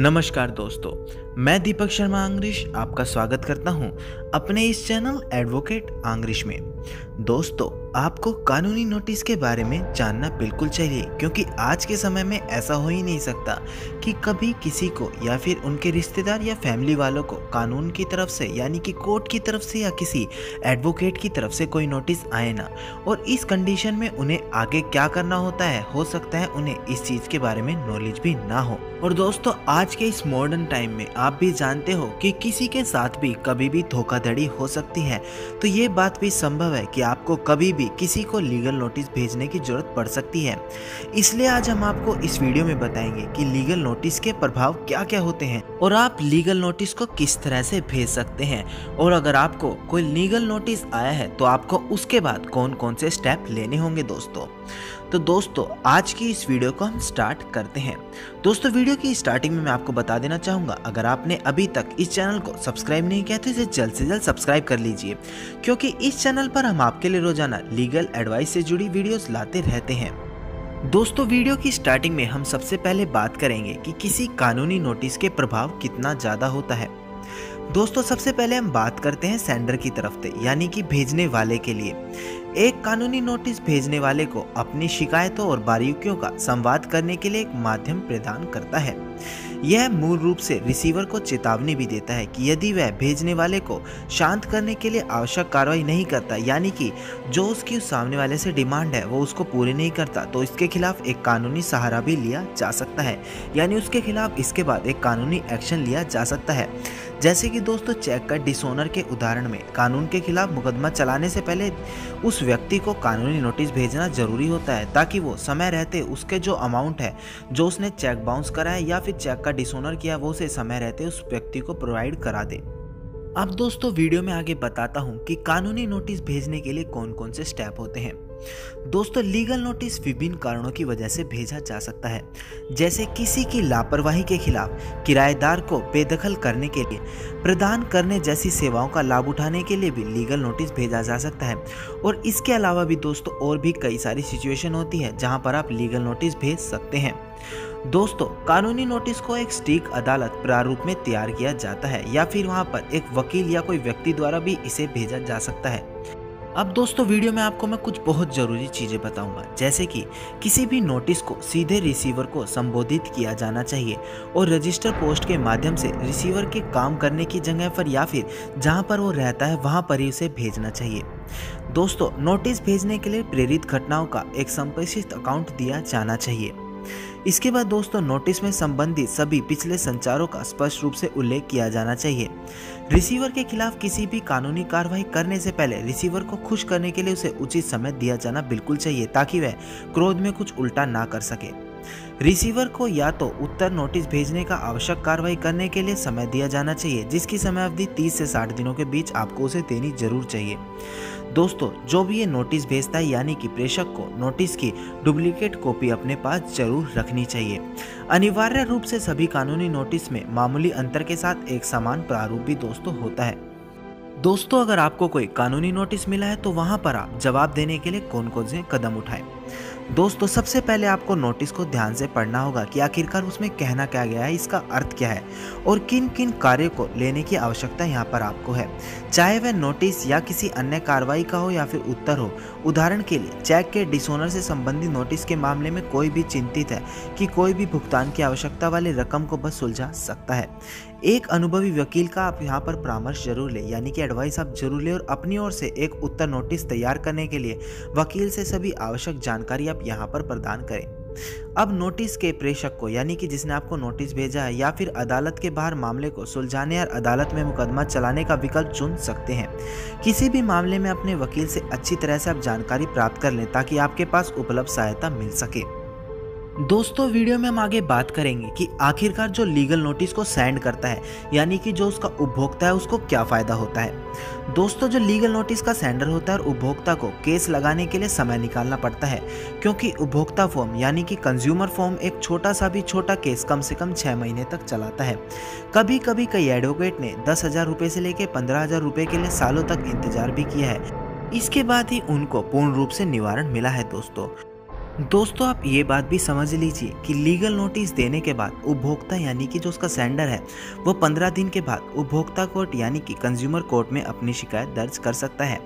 नमस्कार दोस्तों, मैं दीपक शर्मा इंग्लिश आपका स्वागत करता हूं अपने इस चैनल एडवोकेट इंग्लिश में। दोस्तों, आपको कानूनी नोटिस के बारे में जानना बिल्कुल चाहिए, क्योंकि आज के समय में ऐसा हो ही नहीं सकता कि कभी किसी को या फिर उनके रिश्तेदार या फैमिली वालों को कानून की तरफ से यानी कि कोर्ट की तरफ से या किसी एडवोकेट की तरफ से कोई नोटिस आए ना, और इस कंडीशन में उन्हें आगे क्या करना होता है, हो सकता है उन्हें इस चीज़ के बारे में नॉलेज भी ना हो। और दोस्तों, आज के इस मॉडर्न टाइम में आप भी जानते हो कि किसी के साथ भी कभी भी धोखाधड़ी हो सकती है, तो ये बात भी संभव है कि आपको कभी भी किसी को लीगल नोटिस भेजने की जरूरत पड़ सकती है। इसलिए आज हम आपको इस वीडियो में बताएंगे कि लीगल नोटिस के प्रभाव क्या क्या होते हैं और आप लीगल नोटिस को किस तरह से भेज सकते हैं, और अगर आपको कोई लीगल नोटिस आया है तो आपको उसके बाद कौन कौन से स्टेप लेने होंगे। दोस्तों, तो दोस्तों आज की इस वीडियो को हम स्टार्ट करते हैं। दोस्तों, वीडियो की स्टार्टिंग में मैं आपको बता देना चाहूँगा, अगर आपने अभी तक इस चैनल को सब्सक्राइब नहीं किया तो इसे जल्द से जल्द सब्सक्राइब कर लीजिए, क्योंकि इस चैनल पर हम आपके लिए रोजाना लीगल एडवाइस से जुड़ी वीडियोस लाते रहते हैं। दोस्तों, वीडियो की स्टार्टिंग में हम सबसे पहले बात करेंगे कि किसी कानूनी नोटिस के प्रभाव कितना ज़्यादा होता है। दोस्तों, सबसे पहले हम बात करते हैं सेंडर की तरफ से, यानी कि भेजने वाले के लिए। एक कानूनी नोटिस भेजने वाले को अपनी शिकायतों और बारीकियों का संवाद करने के लिए एक माध्यम प्रदान करता है। यह मूल रूप से रिसीवर को चेतावनी भी देता है कि यदि वह भेजने वाले को शांत करने के लिए आवश्यक कार्रवाई नहीं करता, यानी कि जो उसकी सामने वाले से डिमांड है वो उसको पूरी नहीं करता, तो इसके खिलाफ एक कानूनी सहारा भी लिया जा सकता है, यानी उसके खिलाफ इसके बाद एक कानूनी एक्शन लिया जा सकता है। जैसे कि दोस्तों, चेक का डिसऑनर के उदाहरण में कानून के खिलाफ मुकदमा चलाने से पहले उस व्यक्ति को कानूनी नोटिस भेजना जरूरी होता है, ताकि वो समय रहते उसके जो अमाउंट है जो उसने चेक बाउंस करा है या फिर चेक का डिसऑनर किया वो उसे समय रहते उस व्यक्ति को प्रोवाइड करा दे। अब दोस्तों, वीडियो में आगे बताता हूँ कि कानूनी नोटिस भेजने के लिए कौन कौन से स्टेप होते हैं। दोस्तों, लीगल नोटिस विभिन्न कारणों की वजह से भेजा जा सकता है, जैसे किसी की लापरवाही के खिलाफ, किराएदार को बेदखल करने के लिए, प्रदान करने जैसी सेवाओं का लाभ उठाने के लिए भी लीगल नोटिस भेजा जा सकता है। और इसके अलावा भी दोस्तों और भी कई सारी सिचुएशन होती है जहां पर आप लीगल नोटिस भेज सकते हैं। दोस्तों, कानूनी नोटिस को एक सटीक अदालत प्रारूप में तैयार किया जाता है, या फिर वहाँ पर एक वकील या कोई व्यक्ति द्वारा भी इसे भेजा जा सकता है। अब दोस्तों, वीडियो में आपको मैं कुछ बहुत ज़रूरी चीज़ें बताऊंगा, जैसे कि किसी भी नोटिस को सीधे रिसीवर को संबोधित किया जाना चाहिए और रजिस्टर पोस्ट के माध्यम से रिसीवर के काम करने की जगह पर या फिर जहां पर वो रहता है वहां पर ही उसे भेजना चाहिए। दोस्तों, नोटिस भेजने के लिए प्रेरित घटनाओं का एक संप्रेषित अकाउंट दिया जाना चाहिए। इसके बाद दोस्तों, नोटिस में संबंधित सभी पिछले संचारों का स्पष्ट रूप से उल्लेख किया जाना चाहिए। रिसीवर के खिलाफ किसी भी कानूनी कार्रवाई करने से पहले रिसीवर को खुश करने के लिए उसे उचित समय दिया जाना बिल्कुल चाहिए, ताकि वह क्रोध में कुछ उल्टा ना कर सके। रिसीवर को या तो उत्तर नोटिस भेजने का आवश्यक कार्रवाई करने के लिए समय दिया जाना चाहिए, जिसकी समय अवधि 30 से 60 दिनों के बीच आपको उसे देनी जरूर चाहिए। दोस्तों, जो भी ये नोटिस भेजता है यानी कि प्रेषक को नोटिस की डुप्लीकेट कॉपी अपने पास जरूर रखनी चाहिए। अनिवार्य रूप से सभी कानूनी नोटिस में मामूली अंतर के साथ एक समान प्रारूप भी दोस्तों होता है। दोस्तों, अगर आपको कोई कानूनी नोटिस मिला है तो वहाँ पर आप जवाब देने के लिए कौन कौन से कदम उठाएं। दोस्तों, सबसे पहले आपको नोटिस को ध्यान से पढ़ना होगा कि आखिरकार उसमें कहना क्या गया है, इसका अर्थ क्या है और किन किन कार्यों को लेने की आवश्यकता यहाँ पर आपको है, चाहे वह नोटिस या किसी अन्य कार्रवाई का हो या फिर उत्तर हो। उदाहरण के लिए, चेक के डिसऑनर से संबंधित नोटिस के मामले में कोई भी चिंतित है कि कोई भी भुगतान की आवश्यकता वाली रकम को बस सुलझा सकता है। एक अनुभवी वकील का आप यहाँ पर परामर्श जरूर लें, यानी कि एडवाइस आप जरूर लें, और अपनी ओर से एक उत्तर नोटिस तैयार करने के लिए वकील से सभी आवश्यक जानकारी आप यहाँ पर प्रदान करें। अब नोटिस के प्रेषक को यानी कि जिसने आपको नोटिस भेजा है या फिर अदालत के बाहर मामले को सुलझाने और अदालत में मुकदमा चलाने का विकल्प चुन सकते हैं। किसी भी मामले में अपने वकील से अच्छी तरह से आप जानकारी प्राप्त कर लें, ताकि आपके पास उपलब्ध सहायता मिल सके। दोस्तों, वीडियो में हम आगे बात करेंगे कि आखिरकार जो लीगल नोटिस को सेंड करता है यानी कि जो उसका उपभोक्ता है उसको क्या फ़ायदा होता है। दोस्तों, जो लीगल नोटिस का सेंडर होता है और उपभोक्ता को केस लगाने के लिए समय निकालना पड़ता है, क्योंकि उपभोक्ता फॉर्म यानी कि कंज्यूमर फॉर्म एक छोटा सा भी छोटा केस कम से कम 6 महीने तक चलाता है। कभी कभी कई एडवोकेट ने 10,000 रुपये से लेकर 15,000 रुपये के लिए सालों तक इंतजार भी किया है, इसके बाद ही उनको पूर्ण रूप से निवारण मिला है। दोस्तों, दोस्तों आप ये बात भी समझ लीजिए कि लीगल नोटिस देने के बाद उपभोक्ता यानी कि जो उसका सेंडर है वो 15 दिन के बाद उपभोक्ता कोर्ट यानी कि कंज्यूमर कोर्ट में अपनी शिकायत दर्ज कर सकता है।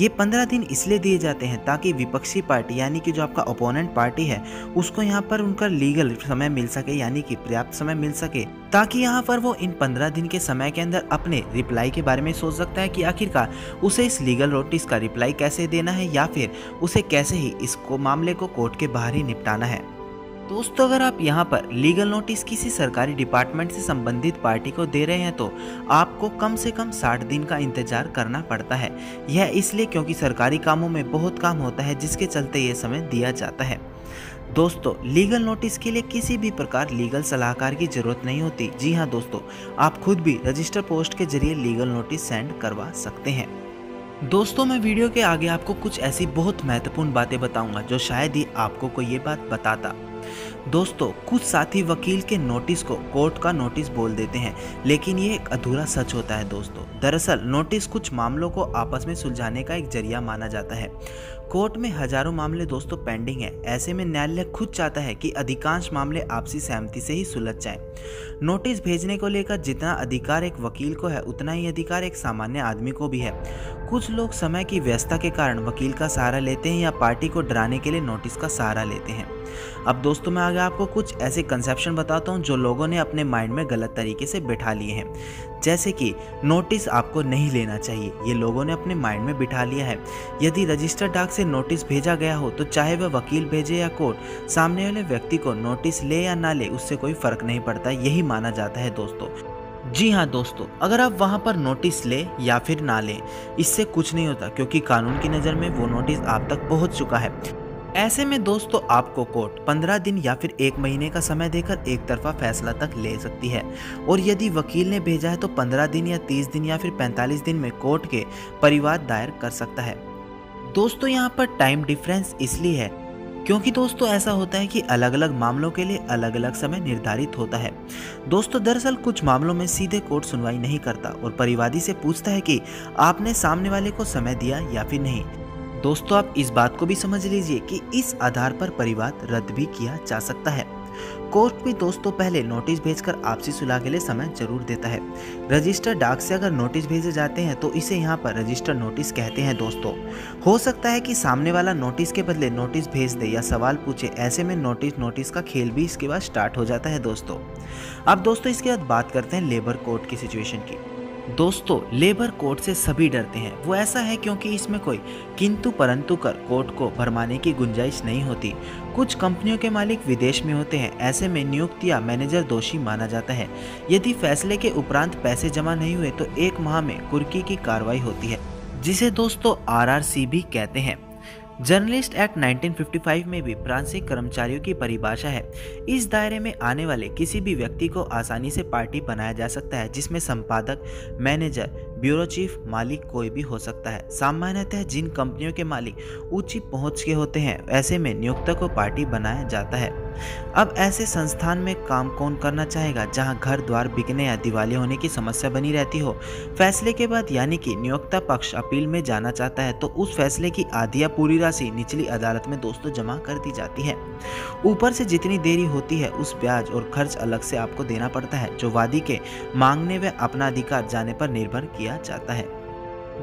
ये 15 दिन इसलिए दिए जाते हैं ताकि विपक्षी पार्टी यानी कि जो आपका ओपोनेंट पार्टी है उसको यहाँ पर उनका लीगल समय मिल सके यानी कि पर्याप्त समय मिल सके, ताकि यहाँ पर वो इन 15 दिन के समय के अंदर अपने रिप्लाई के बारे में सोच सकता है कि आखिरकार उसे इस लीगल नोटिस का रिप्लाई कैसे देना है या फिर उसे कैसे ही इसको मामले को कोर्ट के बाहर ही निपटाना है। दोस्तों अगर आप यहाँ पर लीगल नोटिस किसी सरकारी डिपार्टमेंट से संबंधित पार्टी को दे रहे हैं तो आपको कम से कम 60 दिन का इंतजार करना पड़ता है। यह इसलिए क्योंकि सरकारी कामों में बहुत काम होता है जिसके चलते ये समय दिया जाता है। दोस्तों लीगल नोटिस के लिए किसी भी प्रकार लीगल सलाहकार की जरूरत नहीं होती। जी हाँ दोस्तों, आप खुद भी रजिस्टर पोस्ट के जरिए लीगल नोटिस सेंड करवा सकते हैं। दोस्तों मैं वीडियो के आगे आपको कुछ ऐसी बहुत महत्वपूर्ण बातें बताऊंगा जो शायद ही आपको कोई ये बात बताता। दोस्तों कुछ साथी वकील के नोटिस को कोर्ट का नोटिस बोल देते हैं, लेकिन ये एक अधूरा सच होता है। दोस्तों दरअसल नोटिस कुछ मामलों को आपस में सुलझाने का एक जरिया माना जाता है। कोर्ट में हजारों मामले दोस्तों पेंडिंग है, ऐसे में न्यायालय खुद चाहता है कि अधिकांश मामले आपसी सहमति से ही सुलझ जाएं। नोटिस भेजने को लेकर जितना अधिकार एक वकील को है उतना ही अधिकार एक सामान्य आदमी को भी है। कुछ लोग समय की व्यस्तता के कारण वकील का सहारा लेते हैं या पार्टी को डराने के लिए नोटिस का सहारा लेते हैं। अब दोस्तों मैं आगे आपको कुछ ऐसे कंसेप्शन बताता हूँ जो लोगों ने अपने माइंड में गलत तरीके से बिठा लिए हैं, जैसे कि नोटिस आपको नहीं लेना चाहिए। ये लोगों ने अपने माइंड में बिठा लिया है। यदि रजिस्टर डाक से नोटिस भेजा गया हो तो चाहे वह वकील भेजे या कोर्ट, सामने वाले व्यक्ति को नोटिस ले या ना ले उससे कोई फर्क नहीं पड़ता, यही माना जाता है। दोस्तों जी हाँ दोस्तों, अगर आप वहाँ पर नोटिस ले या फिर ना ले इससे कुछ नहीं होता, क्योंकि कानून की नज़र में वो नोटिस आप तक पहुँच चुका है। ऐसे में दोस्तों आपको कोर्ट 15 दिन या फिर 1 महीने का समय देकर एक तरफा फैसला तक ले सकती है, और यदि वकील ने भेजा है तो 15 दिन या 30 दिन या फिर 45 दिन में कोर्ट के परिवाद दायर कर सकता है। दोस्तों यहाँ पर टाइम डिफरेंस इसलिए है क्योंकि दोस्तों ऐसा होता है कि अलग अलग मामलों के लिए अलग अलग समय निर्धारित होता है। दोस्तों दरअसल कुछ मामलों में सीधे कोर्ट सुनवाई नहीं करता और परिवादी से पूछता है कि आपने सामने वाले को समय दिया या फिर नहीं। दोस्तों आप इस बात को भी समझ लीजिए कि इस आधार पर परिवाद रद्द भी किया जा सकता है। कोर्ट भी दोस्तों पहले नोटिस भेजकर आपसी सुलह के लिए समय जरूर देता है। रजिस्टर डाक से अगर नोटिस भेजे जाते हैं तो इसे यहाँ पर रजिस्टर नोटिस कहते हैं। दोस्तों हो सकता है कि सामने वाला नोटिस के बदले नोटिस भेज दे या सवाल पूछे, ऐसे में नोटिस का खेल भी इसके बाद स्टार्ट हो जाता है। दोस्तों अब दोस्तों इसके बाद बात करते हैं लेबर कोर्ट की सिचुएशन की। दोस्तों लेबर कोर्ट से सभी डरते हैं, वो ऐसा है क्योंकि इसमें कोई किंतु परंतु कर कोर्ट को भरमाने की गुंजाइश नहीं होती। कुछ कंपनियों के मालिक विदेश में होते हैं, ऐसे में नियुक्त या मैनेजर दोषी माना जाता है। यदि फैसले के उपरांत पैसे जमा नहीं हुए तो 1 माह में कुर्की की कार्रवाई होती है, जिसे दोस्तों RRC भी कहते हैं। जर्नलिस्ट एक्ट 1955 में भी फ्रांसीसी कर्मचारियों की परिभाषा है। इस दायरे में आने वाले किसी भी व्यक्ति को आसानी से पार्टी बनाया जा सकता है, जिसमें संपादक, मैनेजर, ब्यूरो चीफ, मालिक कोई भी हो सकता है। सामान्यतः जिन कंपनियों के मालिक ऊंची पहुंच के होते हैं, ऐसे में नियोक्ता को पार्टी बनाया जाता है। अब ऐसे संस्थान में काम कौन करना चाहेगा जहां घर द्वार बिकने या दिवालिया होने की समस्या बनी रहती हो। फैसले के बाद यानी कि नियोक्ता पक्ष अपील में जाना चाहता है तो उस फैसले की आधी या पूरी राशि निचली अदालत में दोस्तों जमा कर दी जाती है। ऊपर से जितनी देरी होती है उस ब्याज और खर्च अलग से आपको देना पड़ता है, जो वादी के मांगने व अपना अधिकार जाने पर निर्भर किया जाता है।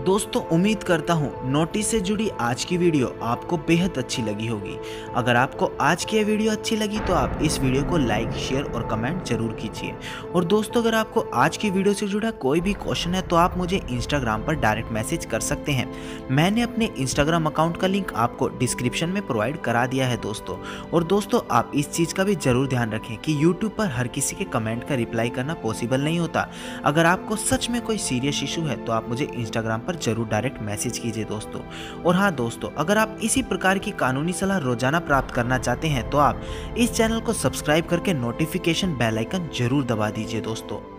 दोस्तों उम्मीद करता हूँ नोटिस से जुड़ी आज की वीडियो आपको बेहद अच्छी लगी होगी। अगर आपको आज की वीडियो अच्छी लगी तो आप इस वीडियो को लाइक, शेयर और कमेंट जरूर कीजिए। और दोस्तों अगर आपको आज की वीडियो से जुड़ा कोई भी क्वेश्चन है तो आप मुझे इंस्टाग्राम पर डायरेक्ट मैसेज कर सकते हैं। मैंने अपने इंस्टाग्राम अकाउंट का लिंक आपको डिस्क्रिप्शन में प्रोवाइड करा दिया है। दोस्तों और दोस्तों आप इस चीज़ का भी जरूर ध्यान रखें कि यूट्यूब पर हर किसी के कमेंट का रिप्लाई करना पॉसिबल नहीं होता। अगर आपको सच में कोई सीरियस इशू है तो आप मुझे इंस्टाग्राम पर जरूर डायरेक्ट मैसेज कीजिए दोस्तों। और हाँ दोस्तों अगर आप इसी प्रकार की कानूनी सलाह रोजाना प्राप्त करना चाहते हैं तो आप इस चैनल को सब्सक्राइब करके नोटिफिकेशन बेल आइकन जरूर दबा दीजिए दोस्तों।